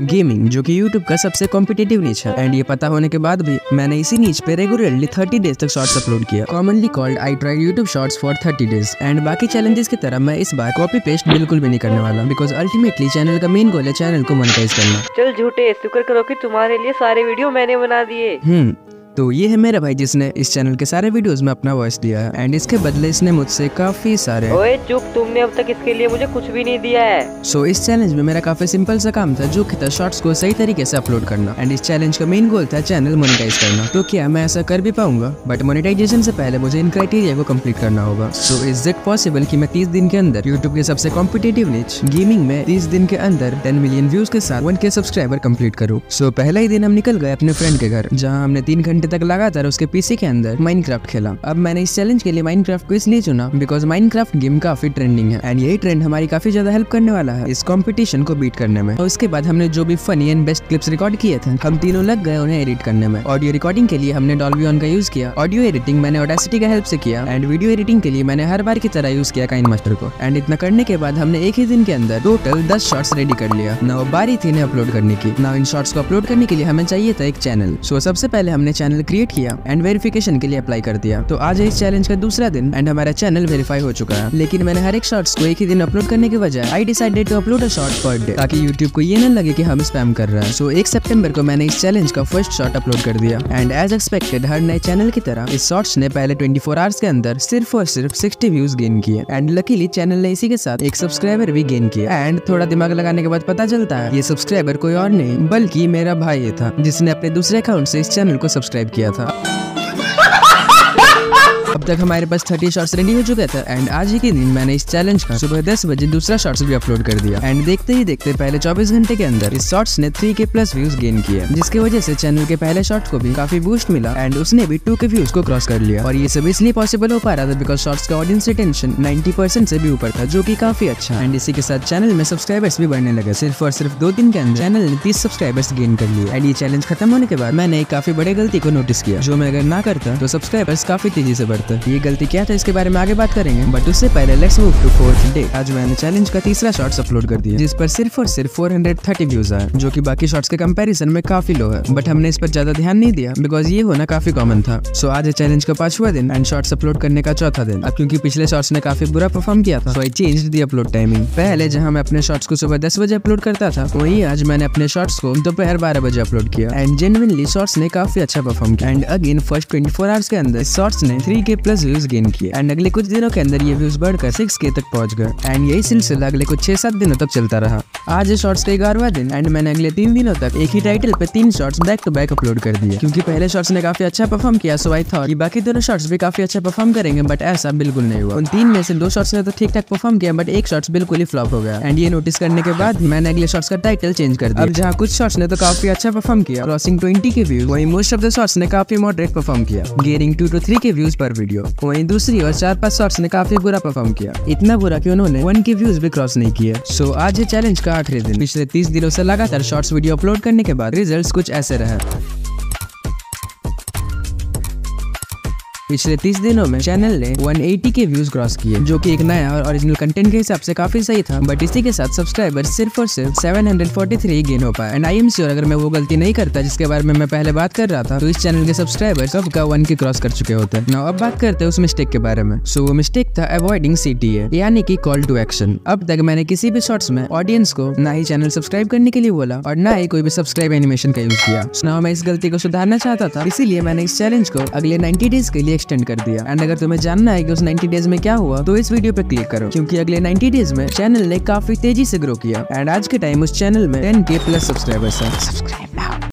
Gaming जो कि YouTube का सबसे कॉम्पिटेटिव नीच है एंड ये पता होने के बाद भी मैंने इसी नीच पे रेगुलरली 30 डेज तक शॉर्ट्स अपलोड किया। Commonly called I tried YouTube shorts for 30 days and बाकी चैलेंजेस की तरह मैं इस बार कॉपी पेस्ट बिल्कुल भी नहीं करने वाला बिकॉज अल्टीमेटली चैनल का मेन गोल है चैनल को मोनेटाइज करना। चल झूठे, शुक्र करो कि तुम्हारे लिए सारे वीडियो मैंने बना दिए। तो ये है मेरा भाई जिसने इस चैनल के सारे वीडियोस में अपना वॉइस दिया है एंड इसके बदले इसने मुझसे काफी सारे ओए चुप, तुमने अब तक इसके लिए मुझे कुछ भी नहीं दिया है। सो इस चैलेंज में मेरा काफी सिंपल सा काम था जो कि था शॉर्ट्स को सही तरीके से अपलोड करना एंड इस चैलेंज का मेन गोल था चैनल मोनेटाइज करना। तो क्या मैं ऐसा कर भी पाऊंगा? बट मोनेटाइजेशन से पहले मुझे इन क्राइटेरिया को कम्प्लीट करना होगा। सो इज इट पॉसिबल कि मैं 30 दिन के अंदर यूट्यूब के सबसे कॉम्पिटेटिव नीच गेमिंग में 30 दिन के अंदर 10 मिलियन व्यूज के साथ 1K सब्सक्राइबर कम्प्लीट करूँ? सो पहला ही दिन हम निकल गए अपने फ्रेंड के घर जहाँ हमने 3 घंटे तक लगातार उसके पीसी के अंदर माइनक्राफ्ट खेला। अब मैंने इस चैलेंज के लिए माइनक्राफ्ट को इसलिए चुना बिकॉज माइनक्राफ्ट गेम काफी ट्रेंडिंग है एंड यही ट्रेंड हमारी काफी ज्यादा हेल्प करने वाला है इस कंपटीशन को बीट करने में। और उसके बाद हमने जो भी funny and best clips record किए थे हम तीनों लग गए उन्हें एडिट करने में। ऑडियो रिकॉर्डिंग के लिए हमने डॉल्बी ऑन का यूज किया, ऑडियो एडिटिंग मैंने ऑडेसिटी का हेल्प से किया एंड वीडियो एडिटिंग के लिए मैंने हर बार की तरह यूज किया काइन मास्टर को। एंड इतना करने के बाद हमने एक ही दिन के अंदर टोटल 10 शॉर्ट्स रेडी कर लिया। नाउ बारी थी इन्हें अपलोड करने की। नाउ इन शॉर्ट्स को अपलोड करने के लिए हमें चाहिए था एक चैनल। सो सबसे पहले हमने चैनल क्रिएट किया एंड वेरिफिकेशन के लिए अप्लाई कर दिया। तो आज इस चैलेंज का दूसरा दिन एंड हमारा चैनल वेरीफाई हो चुका है। लेकिन मैंने हर एक शॉर्ट्स को एक ही दिन अपलोड करने के बजाय I decided to upload a short per day ताकि YouTube को ये न लगे कि हम स्पैम कर रहे हैं। सो 1 सितंबर को मैंने इस चैलेंज का फर्स्ट शॉर्ट अपलोड कर दिया एंड एज एक्सपेक्टेड हर नए चैनल की तरह इस शॉर्ट्स ने पहले 24 आवर्स के अंदर सिर्फ और सिर्फ 60 व्यूज गेन किए एंड लकीली चैनल ने इसी के साथ एक सब्सक्राइबर भी गेन किया। एंड थोड़ा दिमाग लगाने के बाद पता चलता है ये सब्सक्राइबर कोई और नहीं बल्कि मेरा भाई था जिसने अपने दूसरे अकाउंट से इस चैनल को सब्सक्राइब किया था। अब तक हमारे पास 30 शॉर्ट्स रेडी हो चुके थे एंड आज ही के दिन मैंने इस चैलेंज का सुबह 10 बजे दूसरा शॉर्ट्स भी अपलोड कर दिया एंड देखते ही देखते पहले 24 घंटे के अंदर इस शॉर्ट्स ने 3K प्लस व्यूज गेन किए जिसकी वजह से चैनल के पहले शॉर्ट्स को भी काफी बूस्ट मिला एंड उसने भी 2K व्यूज को क्रॉस कर लिया। और ये सब इसलिए पॉसिबल हो पा रहा था बिकॉज शॉर्ट्स का ऑडियंस रिटेंशन 90% से भी ऊपर था जो की काफी अच्छा। एंड इसी के साथ चैनल में सब्सक्राइबर्स भी बढ़ने लगे। सिर्फ और सिर्फ 2 दिन के अंदर चैनल ने 30 सब्सक्राइबर्स गेन कर लिए। एंड ये चैलेंज खत्म होने के बाद मैंने एक काफी बड़े गलती को नोटिस किया जो मैं अगर ना करता तो सब्सक्राइबर्स काफी तेजी से बढ़ते। ये गलती क्या था इसके बारे में आगे बात करेंगे बट उससे पहले let's move to 4th day. आज मैंने चैलेंज का तीसरा शॉर्ट्स अपलोड कर दिया जिस पर सिर्फ और सिर्फ 430 व्यूज आए जो कि बाकी शॉर्ट्स के कंपैरिजन में काफी लो है बट हमने इस पर ज्यादा ध्यान नहीं दिया बिकॉज ये होना काफी कॉमन था। सो आज चैलेंज का 5वां दिन एंड शॉर्ट्स अपलोड करने का 4था दिन। अब क्योंकि पिछले शॉर्ट्स ने काफी बुरा परफॉर्म किया था so I changed the upload timing. पहले जहाँ मैं अपने शॉर्ट्स को सुबह 10 बजे अपलोड करता था वही आज मैंने अपने शॉर्ट्स को दोपहर 12 बजे अपलोड किया एंड जेन्युइनली शॉर्ट्स ने काफी अच्छा परफॉर्म किया एंड अगेन फर्स्ट 24 आवर्स के अंदर शॉर्ट्स ने 3K प्लस व्यूज गेन किए एंड अगले कुछ दिनों के अंदर ये व्यूज बढ़कर 6K तक पहुंच गए एंड यही सिलसिला अगले कुछ 6-7 दिनों तक चलता रहा। आज शॉर्ट्स का 11वां दिन एंड मैंने अगले 3 दिनों तक एक ही टाइटल पे 3 shorts back to back upload कर दिए। क्योंकि पहले शॉर्ट्स ने काफी अच्छा परफॉर्म किया सो आई थॉट कि बाकी दोनों शॉर्ट्स भी काफी अच्छा परफॉर्म करेंगे बट ऐसा बिल्कुल नहीं हुआ। उन 3 में से 2 शॉर्ट्स ने तो ठीक ठाक परफॉर्म किया बट एक शॉर्ट्स बिल्कुल ही फ्लॉप हो गया एंड ये नोटिस करने के बाद मैंने अगले शॉर्ट्स का टाइटल चेंज कर दिया। अब जहाँ कुछ शॉर्ट्स ने तो काफी अच्छा परफॉर्म किया क्रॉसिंग 20K व्यूज वहीं मोस्ट ऑफ द शॉर्ट्स ने काफी मॉडरेट परफॉर्म किया गेनिंग 2 to 3K व्यूज पर वीडियो। वहीं दूसरी और 4-5 शॉर्ट्स ने काफी बुरा परफॉर्म किया इतना बुरा कि उन्होंने 1K व्यूज भी क्रॉस नहीं किए। सो आज ये चैलेंज का 8वां दिन। पिछले 30 दिनों से लगातार शॉर्ट्स वीडियो अपलोड करने के बाद रिजल्ट्स कुछ ऐसे रहे। पिछले 30 दिनों में चैनल ने 180K व्यूज क्रॉस किए जो कि एक नया और ओरिजिनल कंटेंट के हिसाब से काफी सही था बट इसी के साथ सब्सक्राइबर सिर्फ और सिर्फ 743 गेन हो पाए। एंड आई एम श्योर अगर मैं वो गलती नहीं करता जिसके बारे में मैं पहले बात कर रहा था तो इस चैनल के सब्सक्राइबर सब का 1K क्रॉस कर चुके होते हैं। अब बात करते हैं उस मिस्टेक के बारे में। सो वो मिस्टेक था अवॉइडिंग CTA यानी कि कॉल टू एक्शन। अब तक मैंने किसी भी शॉर्ट्स में ऑडियंस को ना ही चैनल सब्सक्राइब करने के लिए बोला और ना ही कोई भी सब्सक्राइब एनिमेशन का यूज किया। ना मैं इस गलती को सुधारना चाहता था इसीलिए मैंने इस चैलेंज को अगले 90 डेज के लिए एक्सटेंड कर दिया। एंड अगर तुम्हें जानना है कि उस 90 डेज में क्या हुआ तो इस वीडियो पे क्लिक करो क्योंकि अगले 90 डेज में चैनल ने काफी तेजी से ग्रो किया एंड आज के टाइम उस चैनल में 10K प्लस सब्सक्राइबर्स हैं।